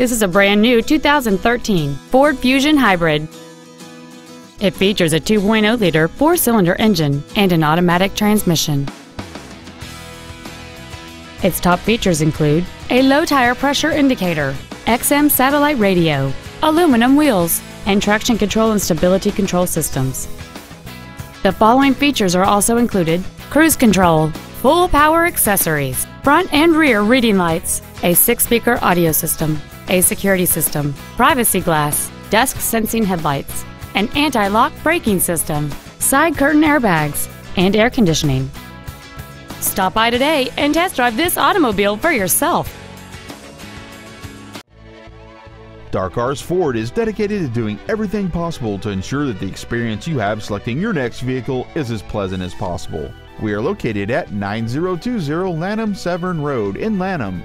This is a brand new 2013 Ford Fusion Hybrid. It features a 2.0-liter four-cylinder engine and an automatic transmission. Its top features include a low tire pressure indicator, XM satellite radio, aluminum wheels, and traction control and stability control systems. The following features are also included: cruise control, full power accessories, front and rear reading lights, a 6-speaker audio system, a security system, privacy glass, dusk sensing headlights, an anti-lock braking system, side curtain airbags, and air conditioning. Stop by today and test drive this automobile for yourself. Darcars Ford is dedicated to doing everything possible to ensure that the experience you have selecting your next vehicle is as pleasant as possible. We are located at 9020 Lanham Severn Road in Lanham.